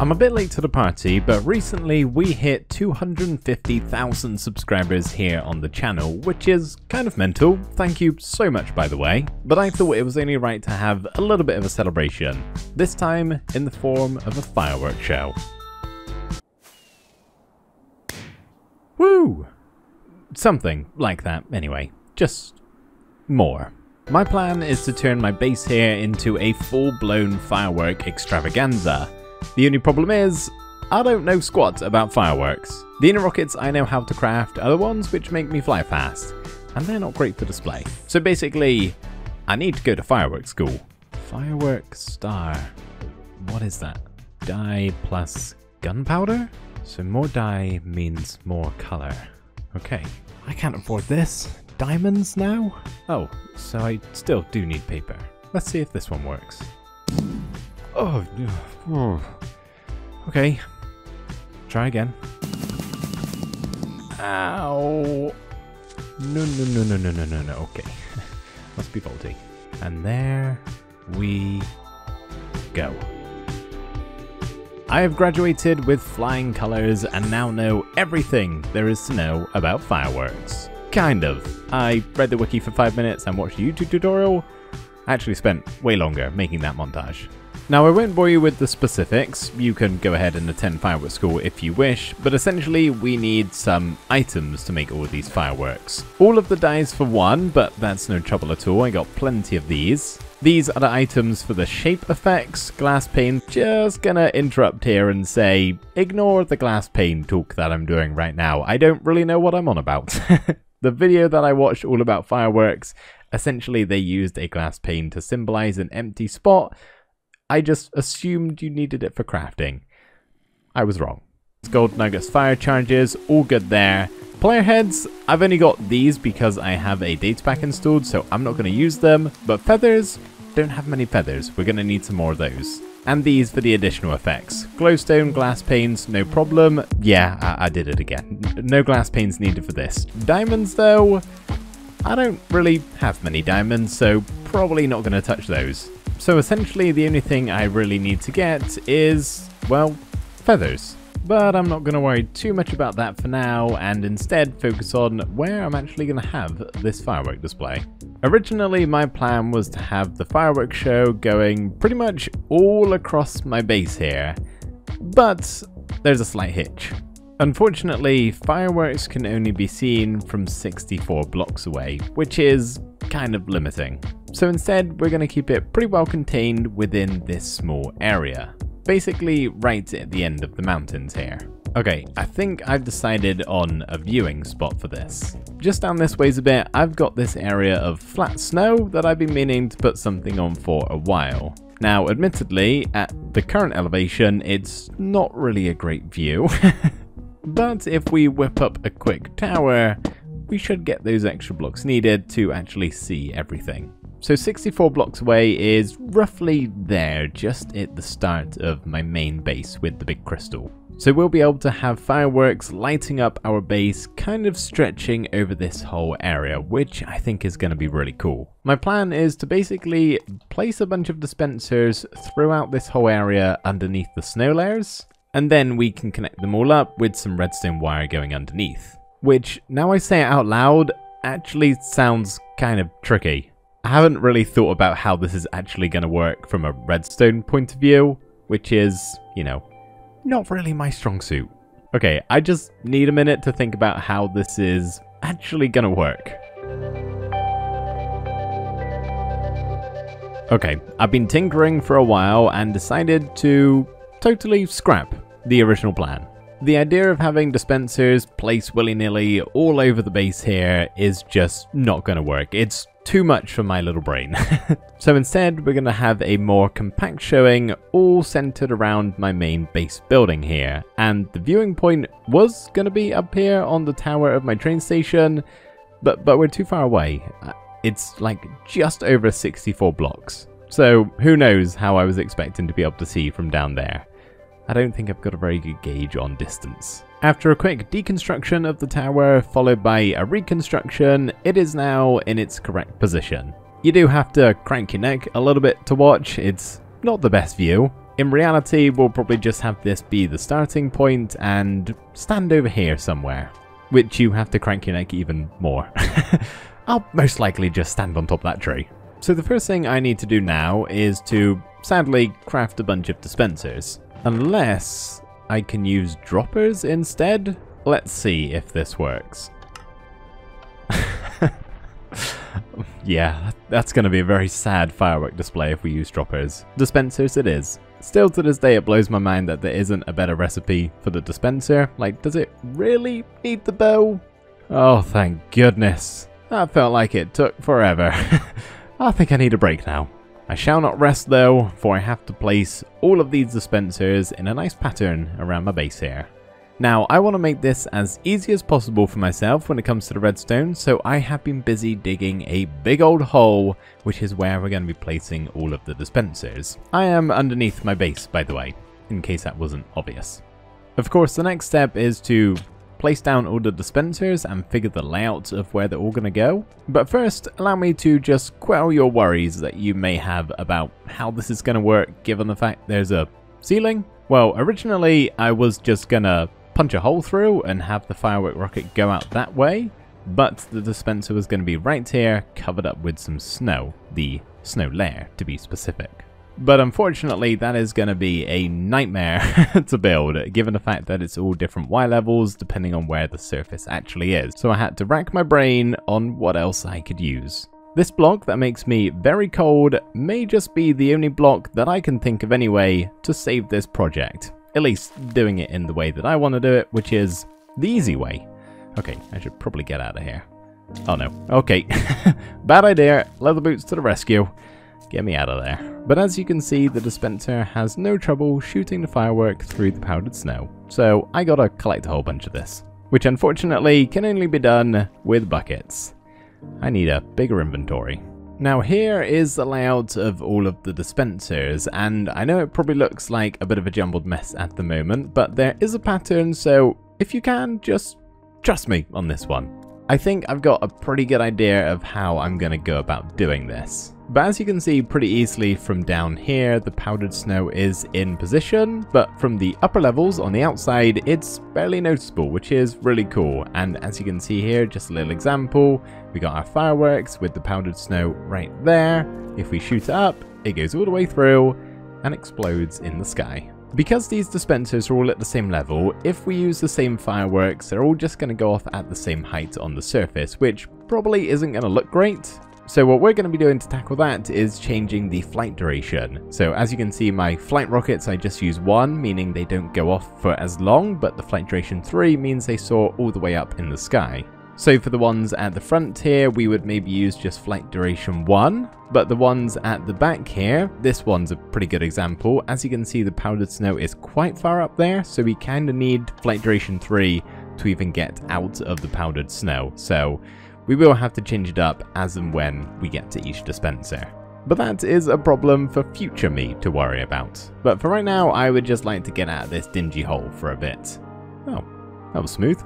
I'm a bit late to the party, but recently we hit 250,000 subscribers here on the channel, which is kind of mental. Thank you so much, by the way. But I thought it was only right to have a little bit of a celebration, this time in the form of a fireworks show. Woo! Something like that, anyway. Just more. My plan is to turn my base here into a full-blown firework extravaganza. The only problem is, I don't know squat about fireworks. The inner rockets I know how to craft are the ones which make me fly fast, and they're not great for display. So basically, I need to go to fireworks school. Firework star. What is that? Dye plus gunpowder? So more dye means more color. Okay. I can't afford this. Diamonds now? Oh, so I still do need paper. Let's see if this one works. Oh, okay. Try again. Ow! No. Okay, must be faulty. And there we go. I have graduated with flying colours and now know everything there is to know about fireworks. Kind of. I read the wiki for 5 minutes and watched a YouTube tutorial. I actually spent way longer making that montage. Now, I won't bore you with the specifics. You can go ahead and attend fireworks school if you wish, but essentially we need some items to make all of these fireworks. All of the dyes for one, but that's no trouble at all. I got plenty of these. These are the items for the shape effects, glass pane. Just gonna interrupt here and say, ignore the glass pane talk that I'm doing right now. I don't really know what I'm on about. The video that I watched all about fireworks, essentially they used a glass pane to symbolize an empty spot. I just assumed you needed it for crafting. I was wrong. Gold nuggets, fire charges, all good there. Player heads, I've only got these because I have a data pack installed, so I'm not going to use them. But feathers, don't have many feathers. We're going to need some more of those. And these for the additional effects. Glowstone, glass panes, no problem. Yeah, I did it again. No glass panes needed for this. Diamonds though, I don't really have many diamonds, so probably not going to touch those. So essentially the only thing I really need to get is, well, feathers. But I'm not going to worry too much about that for now and instead focus on where I'm actually going to have this firework display. Originally my plan was to have the fireworks show going pretty much all across my base here, but there's a slight hitch. Unfortunately, fireworks can only be seen from 64 blocks away, which is kind of limiting. So instead, we're going to keep it pretty well contained within this small area. Basically, right at the end of the mountains here. Okay, I think I've decided on a viewing spot for this. Just down this ways a bit, I've got this area of flat snow that I've been meaning to put something on for a while. Now, admittedly, at the current elevation, it's not really a great view. But if we whip up a quick tower, we should get those extra blocks needed to actually see everything. So 64 blocks away is roughly there, just at the start of my main base with the big crystal. So we'll be able to have fireworks lighting up our base, kind of stretching over this whole area, which I think is going to be really cool. My plan is to basically place a bunch of dispensers throughout this whole area underneath the snow layers, and then we can connect them all up with some redstone wire going underneath. Which, now I say it out loud, actually sounds kind of tricky. I haven't really thought about how this is actually going to work from a redstone point of view, which is, you know, not really my strong suit. Okay, I just need a minute to think about how this is actually going to work. Okay, I've been tinkering for a while and decided to totally scrap the original plan. The idea of having dispensers placed willy-nilly all over the base here is just not going to work. It's too much for my little brain. So instead, we're going to have a more compact showing, all centered around my main base building here. And the viewing point was going to be up here on the tower of my train station, but we're too far away. It's like just over 64 blocks. So who knows how I was expecting to be able to see from down there. I don't think I've got a very good gauge on distance. After a quick deconstruction of the tower, followed by a reconstruction, it is now in its correct position. You do have to crank your neck a little bit to watch, it's not the best view, In reality, we'll probably just have this be the starting point and stand over here somewhere, which you have to crank your neck even more. I'll most likely just stand on top of that tree. So the first thing I need to do now is to, sadly, craft a bunch of dispensers. Unless I can use droppers instead? Let's see if this works. Yeah, that's going to be a very sad firework display if we use droppers. Dispensers it is. Still to this day it blows my mind that there isn't a better recipe for the dispenser. Like, does it really need the bow? Oh, thank goodness. That felt like it took forever. I think I need a break now. I shall not rest though, for I have to place all of these dispensers in a nice pattern around my base here. Now, I want to make this as easy as possible for myself when it comes to the redstone, so I have been busy digging a big old hole, which is where we're going to be placing all of the dispensers. I am underneath my base, by the way, in case that wasn't obvious. Of course, the next step is to place down all the dispensers and figure the layout of where they're all going to go. But first, allow me to just quell your worries that you may have about how this is going to work, given the fact there's a ceiling. Well, originally, I was just going to punch a hole through and have the firework rocket go out that way, but the dispenser was going to be right here, covered up with some snow, the snow layer to be specific. But unfortunately that is going to be a nightmare to build, given the fact that it's all different Y levels depending on where the surface actually is, so I had to rack my brain on what else I could use. This block that makes me very cold may just be the only block that I can think of anyway to save this project. At least doing it in the way that I want to do it, which is the easy way. Okay, I should probably get out of here. Oh no, okay. Bad idea, leather boots to the rescue. Get me out of there. But as you can see, the dispenser has no trouble shooting the firework through the powdered snow. So I gotta collect a whole bunch of this, which unfortunately can only be done with buckets. I need a bigger inventory. Now here is the layout of all of the dispensers, and I know it probably looks like a bit of a jumbled mess at the moment, but there is a pattern, so if you can, just trust me on this one. I think I've got a pretty good idea of how I'm going to go about doing this. But as you can see pretty easily from down here, the powdered snow is in position, but from the upper levels on the outside, it's barely noticeable, which is really cool. And as you can see here, just a little example, we got our fireworks with the powdered snow right there. If we shoot it up, it goes all the way through and explodes in the sky. Because these dispensers are all at the same level, if we use the same fireworks, they're all just going to go off at the same height on the surface, which probably isn't going to look great. So what we're going to be doing to tackle that is changing the flight duration. So as you can see, my flight rockets, I just use one, meaning they don't go off for as long, but the flight duration 3 means they soar all the way up in the sky. So for the ones at the front here, we would maybe use just flight duration 1, but the ones at the back here, this one's a pretty good example. As you can see, the powdered snow is quite far up there, so we kind of need flight duration 3 to even get out of the powdered snow. So we will have to change it up as and when we get to each dispenser. But that is a problem for future me to worry about. But for right now, I would just like to get out of this dingy hole for a bit. Oh, that was smooth.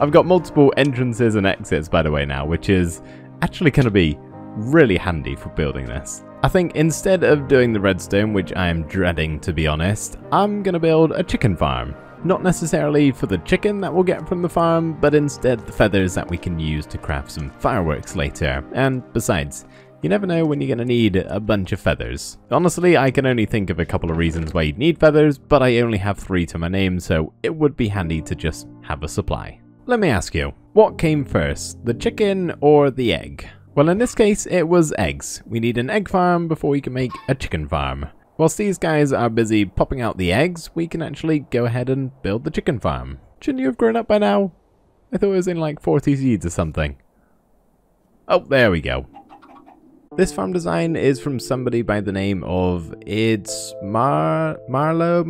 I've got multiple entrances and exits, by the way, now, which is actually going to be really handy for building this. I think instead of doing the redstone, which I am dreading to be honest, I'm going to build a chicken farm. Not necessarily for the chicken that we'll get from the farm, but instead the feathers that we can use to craft some fireworks later. And besides, you never know when you're going to need a bunch of feathers. Honestly, I can only think of a couple of reasons why you'd need feathers, but I only have 3 to my name, so it would be handy to just have a supply. Let me ask you, what came first, the chicken or the egg? Well, in this case, it was eggs. We need an egg farm before we can make a chicken farm. Whilst these guys are busy popping out the eggs, we can actually go ahead and build the chicken farm. Shouldn't you have grown up by now? I thought it was in like 40 seeds or something. Oh, there we go. This farm design is from somebody by the name of ItsMarloe.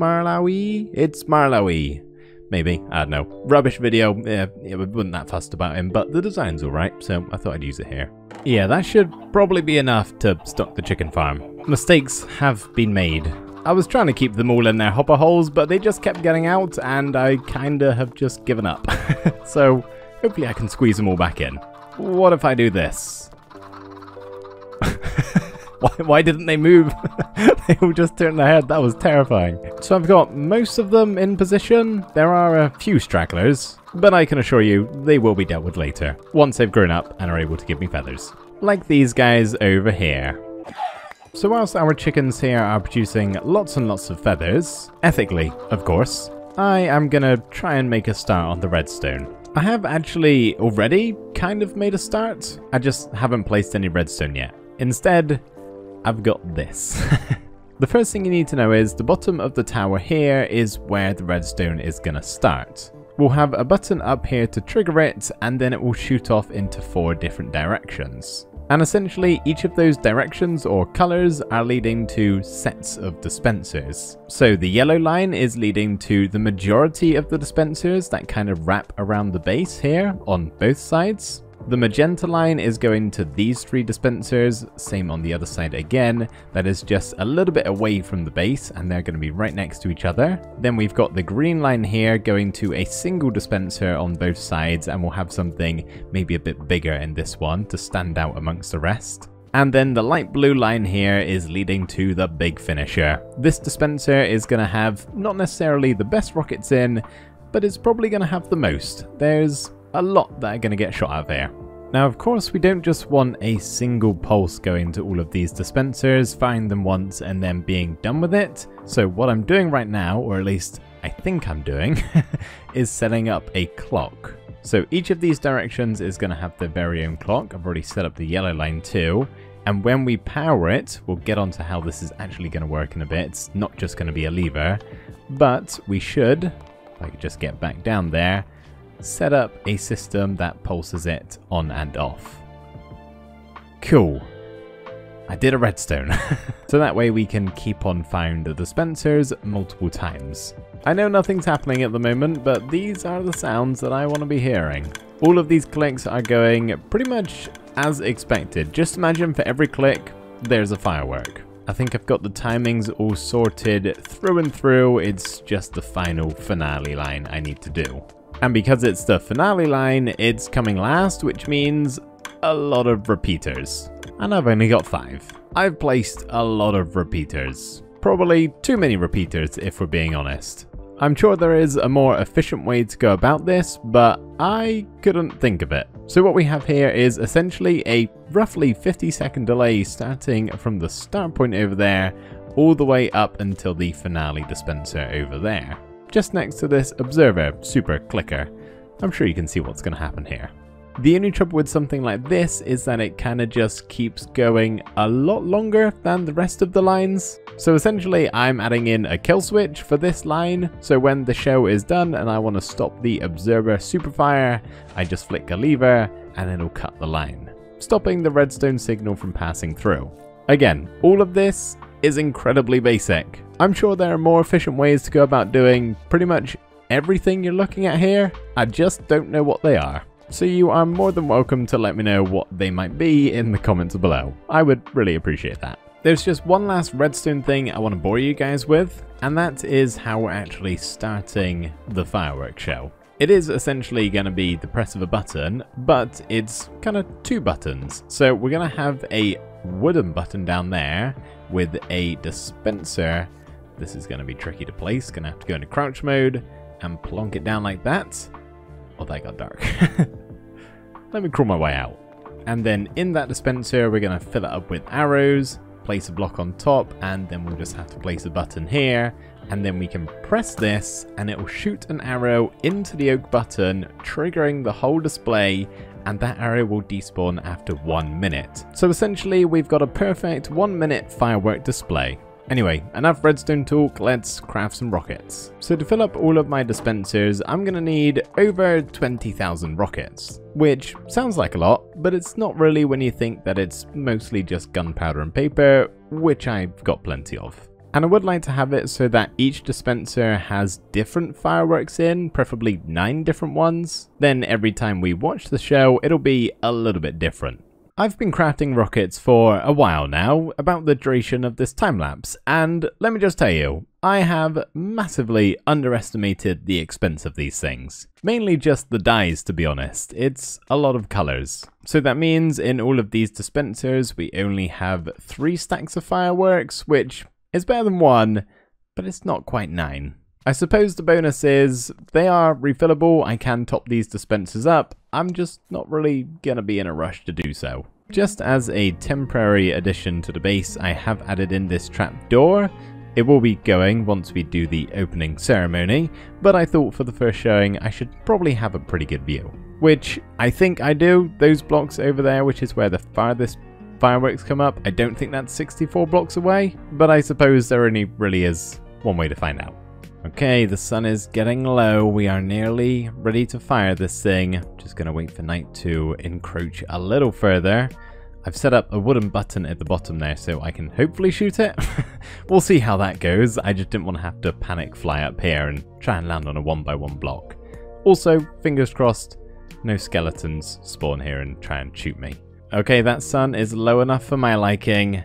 Maybe, I don't know. Rubbish video, yeah, I wasn't that fussed about him, but the design's alright, so I thought I'd use it here. Yeah, that should probably be enough to stock the chicken farm. Mistakes have been made. I was trying to keep them all in their hopper holes, but they just kept getting out, and I kinda have just given up. So, hopefully I can squeeze them all back in. What if I do this? Why didn't they move? They all just turned their head. That was terrifying. So I've got most of them in position. There are a few stragglers, but I can assure you they will be dealt with later, once they've grown up and are able to give me feathers. Like these guys over here. So whilst our chickens here are producing lots and lots of feathers, ethically, of course, I am gonna try and make a start on the redstone. I have actually already kind of made a start, I just haven't placed any redstone yet. Instead, I've got this. The first thing you need to know is the bottom of the tower here is where the redstone is gonna start. We'll have a button up here to trigger it, and then it will shoot off into 4 different directions. And essentially, each of those directions or colors are leading to sets of dispensers. So the yellow line is leading to the majority of the dispensers that kind of wrap around the base here on both sides. The magenta line is going to these 3 dispensers, same on the other side again, that is just a little bit away from the base and they're going to be right next to each other. Then we've got the green line here going to a single dispenser on both sides, and we'll have something maybe a bit bigger in this one to stand out amongst the rest. And then the light blue line here is leading to the big finisher. This dispenser is going to have not necessarily the best rockets in, but it's probably going to have the most. There's a lot that are going to get shot out of here. Now of course we don't just want a single pulse going to all of these dispensers, firing them once and then being done with it. So what I'm doing right now, or at least I think I'm doing, is setting up a clock. So each of these directions is going to have their very own clock. I've already set up the yellow line too. And when we power it, we'll get onto how this is actually going to work in a bit. It's not just going to be a lever, but we should, if I could just get back down there, set up a system that pulses it on and off. Cool. I did a redstone. So that way we can keep on firing the dispensers multiple times. I know nothing's happening at the moment, but these are the sounds that I want to be hearing. All of these clicks are going pretty much as expected. Just imagine for every click, there's a firework. I think I've got the timings all sorted through and through. It's just the final finale line I need to do. And because it's the finale line, it's coming last, which means a lot of repeaters. And I've only got 5. I've placed a lot of repeaters. Probably too many repeaters, if we're being honest. I'm sure there is a more efficient way to go about this, but I couldn't think of it. So what we have here is essentially a roughly 50-second delay starting from the start point over there, all the way up until the finale dispenser over there. Just next to this observer super clicker. I'm sure you can see what's going to happen here. The only trouble with something like this is that it kind of just keeps going a lot longer than the rest of the lines. So essentially I'm adding in a kill switch for this line. So when the show is done and I want to stop the observer super fire, I just flick a lever and it'll cut the line, stopping the redstone signal from passing through. Again, all of this is incredibly basic. I'm sure there are more efficient ways to go about doing pretty much everything you're looking at here. I just don't know what they are. So you are more than welcome to let me know what they might be in the comments below. I would really appreciate that. There's just one last redstone thing I want to bore you guys with, and that is how we're actually starting the fireworks show. It is essentially going to be the press of a button, but it's kind of 2 buttons. So we're going to have a wooden button down there with a dispenser. This is going to be tricky to place, going to have to go into crouch mode and plonk it down like that. Oh, that got dark. Let me crawl my way out. And then in that dispenser, we're going to fill it up with arrows, place a block on top, and then we'll just have to place a button here. And then we can press this and it will shoot an arrow into the oak button, triggering the whole display, and that arrow will despawn after 1 minute. So essentially we've got a perfect 1-minute firework display. Anyway, enough redstone talk, let's craft some rockets. So to fill up all of my dispensers, I'm gonna need over 20,000 rockets, which sounds like a lot, but it's not really when you think that it's mostly just gunpowder and paper, which I've got plenty of. And I would like to have it so that each dispenser has different fireworks in, preferably 9 different ones. Then every time we watch the show, it'll be a little bit different. I've been crafting rockets for a while now, about the duration of this time-lapse, and let me just tell you, I have massively underestimated the expense of these things. Mainly just the dyes, to be honest. It's a lot of colours. So that means in all of these dispensers we only have 3 stacks of fireworks, which is better than 1, but it's not quite 9. I suppose the bonus is they are refillable, I can top these dispensers up, I'm just not really gonna be in a rush to do so. Just as a temporary addition to the base, I have added in this trap door. It will be going once we do the opening ceremony, but I thought for the first showing I should probably have a pretty good view. Which I think I do. Those blocks over there, which is where the farthest fireworks come up, I don't think that's 64 blocks away, but I suppose there only really is one way to find out. Okay, the sun is getting low. We are nearly ready to fire this thing. Just gonna wait for night to encroach a little further. I've set up a wooden button at the bottom there so I can hopefully shoot it. We'll see how that goes. I just didn't want to have to panic fly up here and try and land on a 1x1 block. Also, fingers crossed, no skeletons spawn here and try and shoot me. Okay, that sun is low enough for my liking.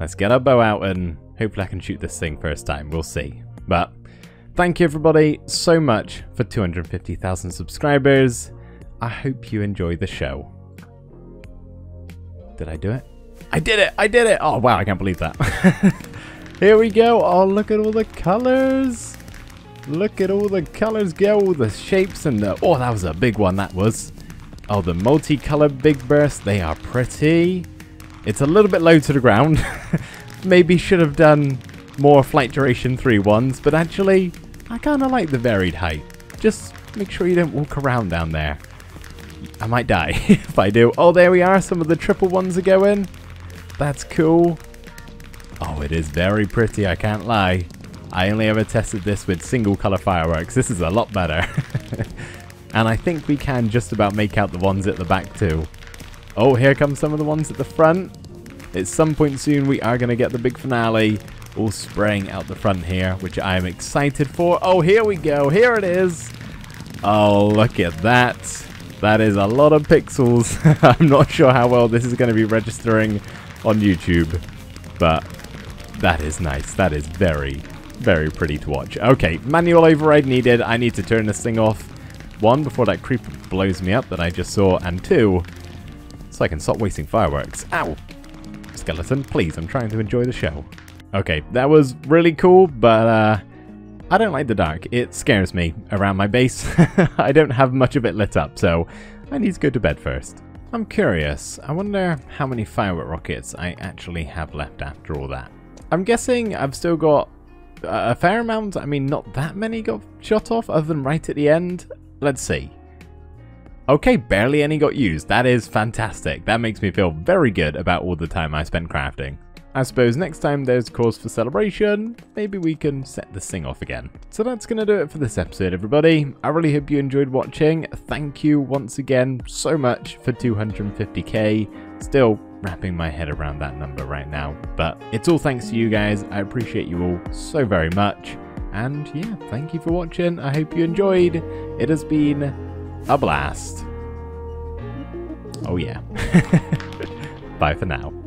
Let's get our bow out and hopefully I can shoot this thing first time. We'll see. But thank you everybody so much for 250,000 subscribers. I hope you enjoy the show. Did I do it? I did it! I did it! Oh wow, I can't believe that. Here we go. Oh, look at all the colors. Look at all the colors go, all the shapes and the... Oh, that was a big one, that was. Oh, the multicolored big burst. They are pretty. It's a little bit low to the ground. Maybe should have done more Flight Duration 3 ones, but actually, I kind of like the varied height. Just make sure you don't walk around down there. I might die if I do. Oh, there we are. Some of the triple ones are going. That's cool. Oh, it is very pretty. I can't lie. I only ever tested this with single color fireworks. This is a lot better. And I think we can just about make out the ones at the back too. Oh, here comes some of the ones at the front. At some point soon, we are going to get the big finale. All spraying out the front here, which I am excited for. Oh, here we go. Here it is. Oh, look at that. That is a lot of pixels. I'm not sure how well this is going to be registering on YouTube, but that is nice. That is very, very pretty to watch. Okay, manual override needed. I need to turn this thing off. 1, before that creeper blows me up that I just saw, and 2, so I can stop wasting fireworks. Ow! Skeleton, please, I'm trying to enjoy the show. Okay, that was really cool, but I don't like the dark. It scares me around my base. I don't have much of it lit up, so I need to go to bed first. I'm curious. I wonder how many firework rockets I actually have left after all that. I'm guessing I've still got a fair amount. I mean, not that many got shot off other than right at the end. Let's see. Okay, barely any got used. That is fantastic. That makes me feel very good about all the time I spent crafting. I suppose next time there's cause for celebration, maybe we can set this thing off again. So that's going to do it for this episode, everybody. I really hope you enjoyed watching. Thank you once again so much for 250k. Still wrapping my head around that number right now. But it's all thanks to you guys. I appreciate you all so very much. And yeah, thank you for watching. I hope you enjoyed. It has been a blast. Oh yeah. Bye for now.